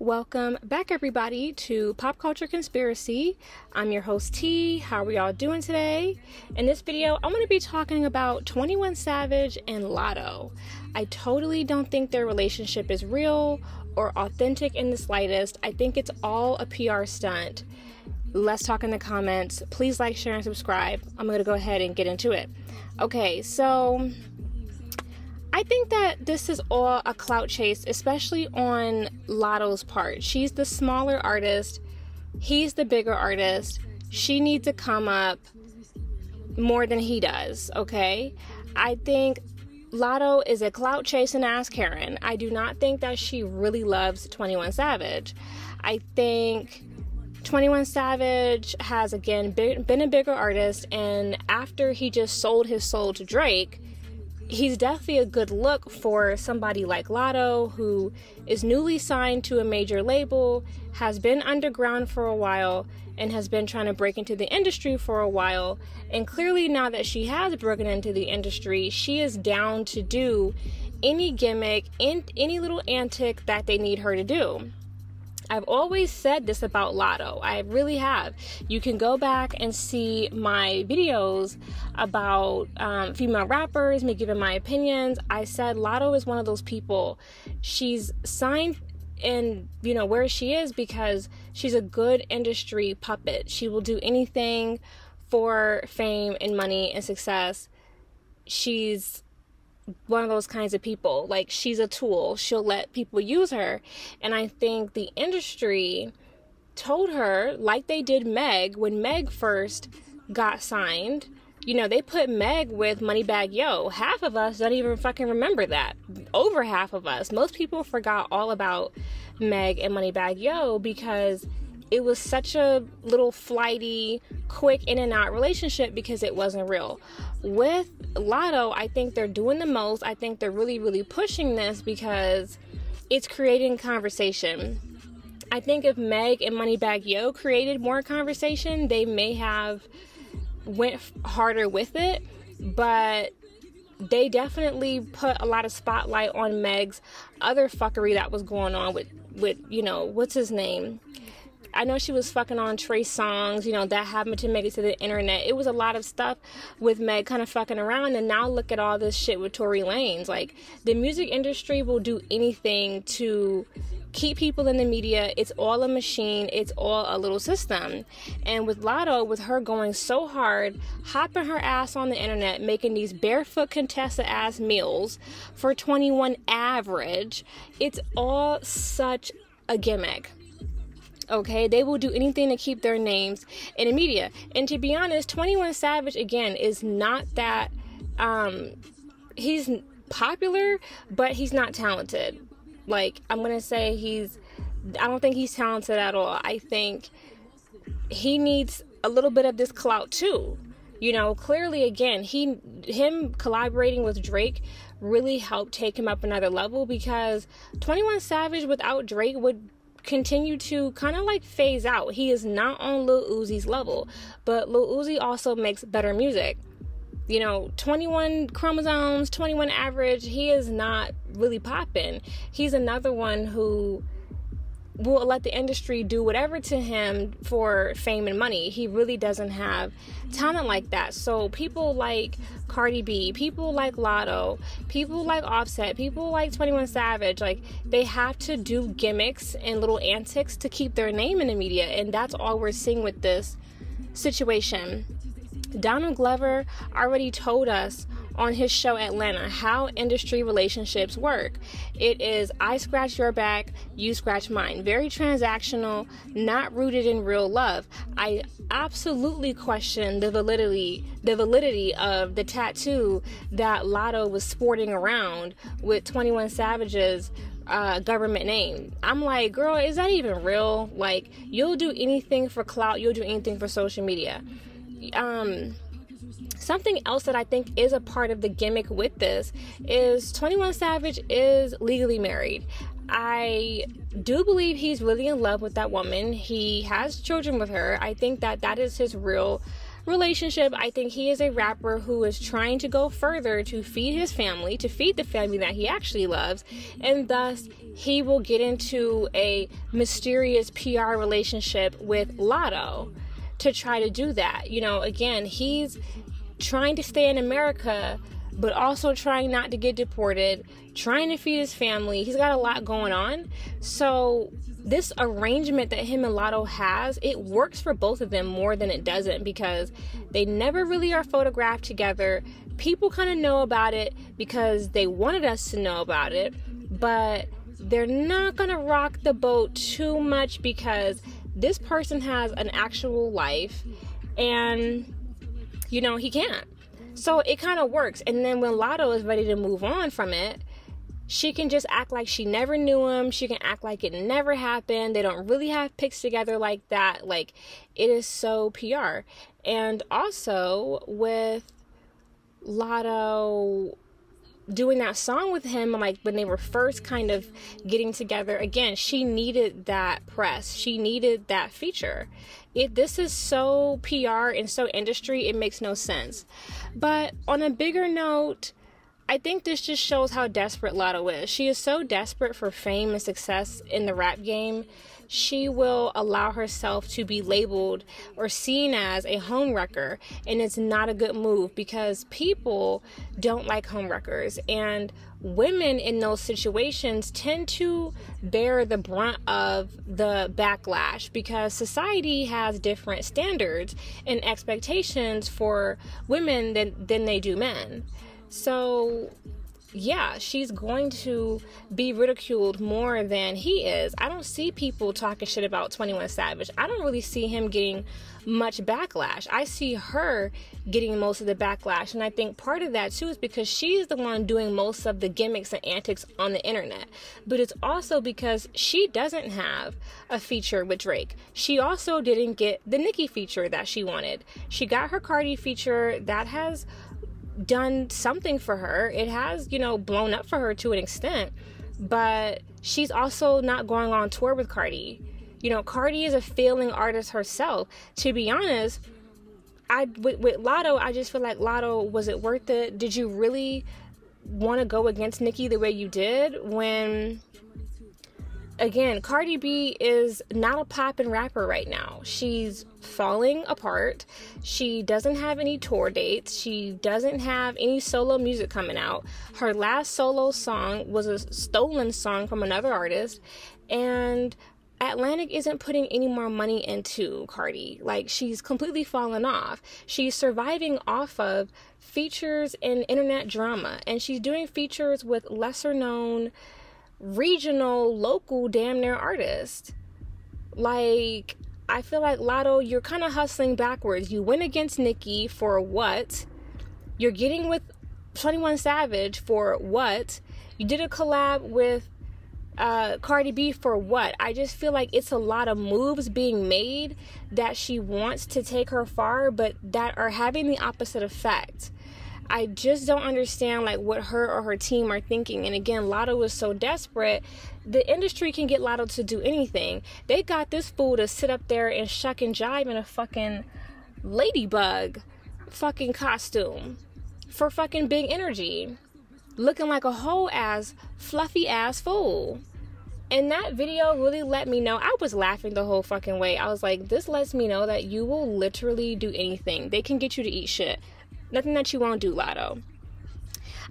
Welcome back, everybody, to Pop Culture Conspiracy. I'm your host, T. How are y'all doing today? In this video, I want to be talking about 21 Savage and Latto. I totally don't think their relationship is real or authentic in the slightest. I think it's all a PR stunt. Let's talk in the comments. Please like, share, and subscribe. I'm going to go ahead and get into it. Okay, so I think that this is all a clout chase, especially on Latto's part. She's the smaller artist. He's the bigger artist. She needs to come up more than he does, okay? I think Latto is a clout chasing ass Karen. I do not think that she really loves 21 Savage. I think 21 Savage has, again, been a bigger artist, and after he just sold his soul to Drake, he's definitely a good look for somebody like Latto, who is newly signed to a major label, has been underground for a while, and has been trying to break into the industry for a while. And clearly now that she has broken into the industry, she is down to do any gimmick, any little antic that they need her to do. I've always said this about Latto. I really have. You can go back and see my videos about female rappers, me giving my opinions. I said Latto is one of those people. She's signed in, you know, where she is because she's a good industry puppet. She will do anything for fame and money and success. She's one of those kinds of people. Like, she's a tool. She'll let people use her. And I think the industry told her, like they did Meg when Meg first got signed. You know, they put Meg with Moneybagg Yo. Half of us don't even fucking remember that. Over half of us. Most people forgot all about Meg and Moneybagg Yo because it was such a little flighty, quick in and out relationship because it wasn't real. With Latto, I think they're doing the most. I think they're really, really pushing this because it's creating conversation. I think if Meg and Moneybagg Yo created more conversation, they may have went harder with it, but they definitely put a lot of spotlight on Meg's other fuckery that was going on with you know, what's his name? I know she was fucking on Trey Songz, you know, that happened to make it to the internet. It was a lot of stuff with Meg kind of fucking around, and now look at all this shit with Tory Lanez. Like, the music industry will do anything to keep people in the media. It's all a machine. It's all a little system. And with Latto, with her going so hard, hopping her ass on the internet, making these barefoot Contessa-ass meals for 21 average, it's all such a gimmick. Okay, they will do anything to keep their names in the media. And to be honest, 21 Savage, again, is not that, he's popular, but he's not talented. Like, I'm going to say I don't think he's talented at all. I think he needs a little bit of this clout too. You know, clearly, again, him collaborating with Drake really helped take him up another level, because 21 Savage without Drake would continue to kind of like phase out. He is not on Lil Uzi's level, but Lil Uzi also makes better music. You know, 21 Chromosomes, 21 Average, he is not really popping. He's another one who will let the industry do whatever to him for fame and money. He really doesn't have talent like that. So people like Cardi B, people like Latto, people like Offset, people like 21 Savage, like, they have to do gimmicks and little antics to keep their name in the media, and that's all we're seeing with this situation. Donald Glover already told us on his show Atlanta how industry relationships work. It is, I scratch your back, you scratch mine. Very transactional, not rooted in real love. I absolutely question the validity of the tattoo that Latto was sporting around with 21 Savage's government name. I'm like, girl, is that even real? Like, you'll do anything for clout, you'll do anything for social media. Something else that I think is a part of the gimmick with this is 21 Savage is legally married. I do believe he's really in love with that woman. He has children with her. I think that that is his real relationship. I think he is a rapper who is trying to go further to feed his family, to feed the family that he actually loves, and thus he will get into a mysterious PR relationship with Latto to try to do that. You know, again, he's trying to stay in America, but also trying not to get deported, trying to feed his family. He's got a lot going on. So this arrangement that him and Latto has, it works for both of them more than it doesn't, because they never really are photographed together. People kind of know about it because they wanted us to know about it, but they're not gonna rock the boat too much because this person has an actual life and, you know, he can't. So it kind of works. And then when Latto is ready to move on from it, she can just act like she never knew him. She can act like it never happened. They don't really have pics together like that. Like, it is so PR. And also with Latto doing that song with him, I'm like, when they were first kind of getting together, again, she needed that press. She needed that feature. This is so PR and so industry, it makes no sense. But on a bigger note, I think this just shows how desperate Latto is. She is so desperate for fame and success in the rap game. She will allow herself to be labeled or seen as a homewrecker, and it's not a good move because people don't like homewreckers, and women in those situations tend to bear the brunt of the backlash because society has different standards and expectations for women than they do men. So yeah, she's going to be ridiculed more than he is. I don't see people talking shit about 21 Savage. I don't really see him getting much backlash. I see her getting most of the backlash, and I think part of that too is because she's the one doing most of the gimmicks and antics on the internet. But it's also because she doesn't have a feature with Drake. She also didn't get the Nicki feature that she wanted. She got her Cardi feature that has done something for her. It has, you know, blown up for her to an extent, but she's also not going on tour with Cardi. You know, Cardi is a failing artist herself. To be honest, with Latto, I just feel like, Latto, was it worth it? Did you really want to go against Nicki the way you did when, again, Cardi B is not a poppin' rapper right now. She's falling apart. She doesn't have any tour dates. She doesn't have any solo music coming out. Her last solo song was a stolen song from another artist, and Atlantic isn't putting any more money into Cardi. Like, she's completely fallen off. She's surviving off of features and internet drama, and she's doing features with lesser known regional, local, damn near artist. Like, I feel like, Latto, you're kind of hustling backwards. You went against Nicki for what? You're getting with 21 Savage for what? You did a collab with Cardi B for what? I just feel like it's a lot of moves being made that she wants to take her far, but that are having the opposite effect. I just don't understand, like, what her or her team are thinking. And again, Latto is so desperate. The industry can get Latto to do anything. They got this fool to sit up there and shuck and jive in a fucking ladybug fucking costume for fucking Big Energy, looking like a whole ass, fluffy ass fool. And that video really let me know. I was laughing the whole fucking way. I was like, this lets me know that you will literally do anything. They can get you to eat shit. Nothing that you won't do, Latto.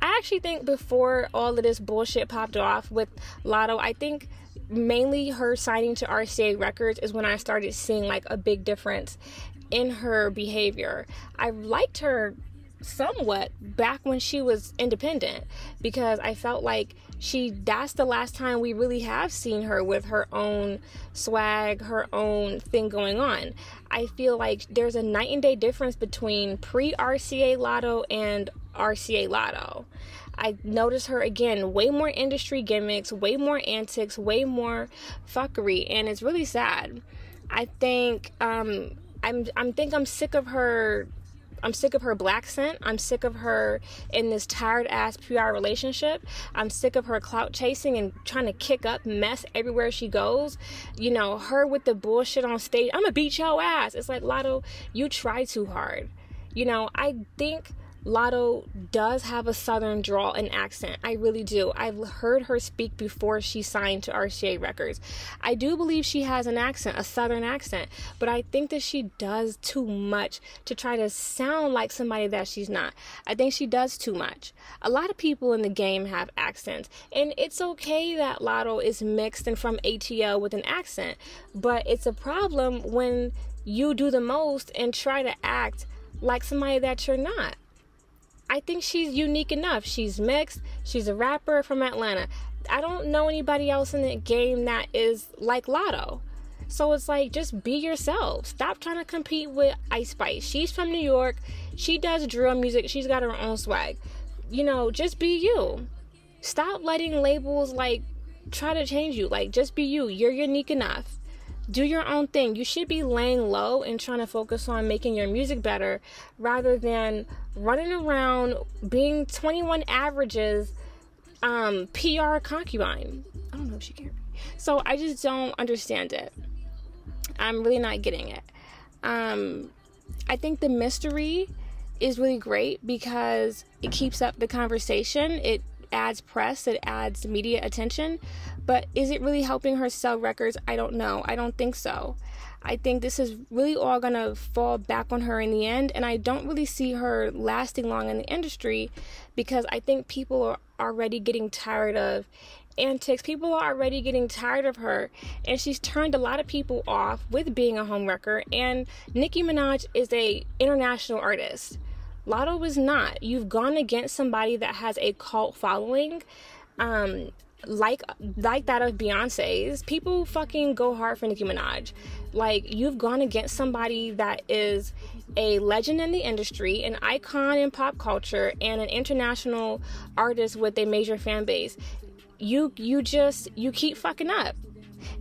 I actually think before all of this bullshit popped off with Latto, I think mainly her signing to RCA Records is when I started seeing, like, a big difference in her behavior. I liked her somewhat back when she was independent because I felt like that's the last time we really have seen her with her own swag, her own thing going on. I feel like there's a night and day difference between pre-RCA Latto and RCA Latto. I noticed her, again, way more industry gimmicks, way more antics, way more fuckery, and it's really sad. I think I'm sick of her I'm sick of her black scent. I'm sick of her in this tired-ass PR relationship. I'm sick of her clout chasing and trying to kick up mess everywhere she goes. You know, her with the bullshit on stage. I'm gonna beat your ass. It's like, Latto, you try too hard. You know, I think Latto does have a southern drawl and accent. I really do. I've heard her speak before she signed to RCA Records. I do believe she has an accent, a southern accent, but I think that she does too much to try to sound like somebody that she's not. I think she does too much. A lot of people in the game have accents, and it's okay that Latto is mixed and from ATL with an accent, but it's a problem when you do the most and try to act like somebody that you're not. I think she's unique enough. She's mixed. She's a rapper from Atlanta. I don't know anybody else in the game that is like Latto. So it's like, just be yourself. Stop trying to compete with Ice Spice. She's from New York. She does drill music. She's got her own swag. You know, just be you. Stop letting labels, like, try to change you. Like, just be you. You're unique enough. Do your own thing. You should be laying low and trying to focus on making your music better rather than running around being 21 Savage's PR concubine. I don't know if she cared. So I just don't understand it. I'm really not getting it. I think the mystery is really great because it keeps up the conversation. It adds press, it adds media attention, but is it really helping her sell records? I don't know. I don't think so. I think this is really all gonna fall back on her in the end, and I don't really see her lasting long in the industry because I think people are already getting tired of antics. People are already getting tired of her, and she's turned a lot of people off with being a homewrecker, and Nicki Minaj is an international artist. Latto is not. You've gone against somebody that has a cult following, like that of Beyonce's. People fucking go hard for Nicki Minaj. Like, you've gone against somebody that is a legend in the industry, an icon in pop culture, and an international artist with a major fan base. You keep fucking up.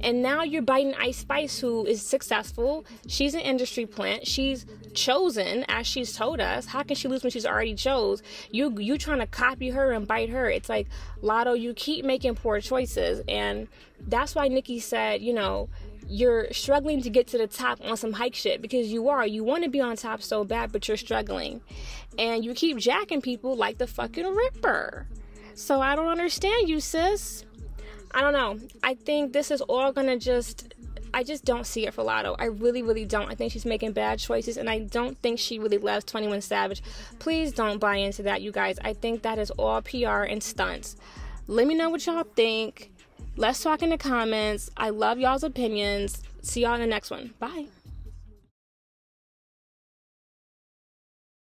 And now you're biting Ice Spice, who is successful. She's an industry plant. She's chosen, as she's told us. How can she lose when she's already chose? You trying to copy her and bite her. It's like, Latto, you keep making poor choices. And that's why Nicki said, you know, you're struggling to get to the top on some hype shit, because you are. You want to be on top so bad, but you're struggling. And you keep jacking people like the fucking Ripper. So I don't understand you, sis. I don't know. I think this is all gonna just, I just don't see it for Latto. I really, really don't. I think she's making bad choices, and I don't think she really loves 21 Savage. Please don't buy into that, you guys. I think that is all PR and stunts. Let me know what y'all think. Let's talk in the comments. I love y'all's opinions. See y'all in the next one. Bye.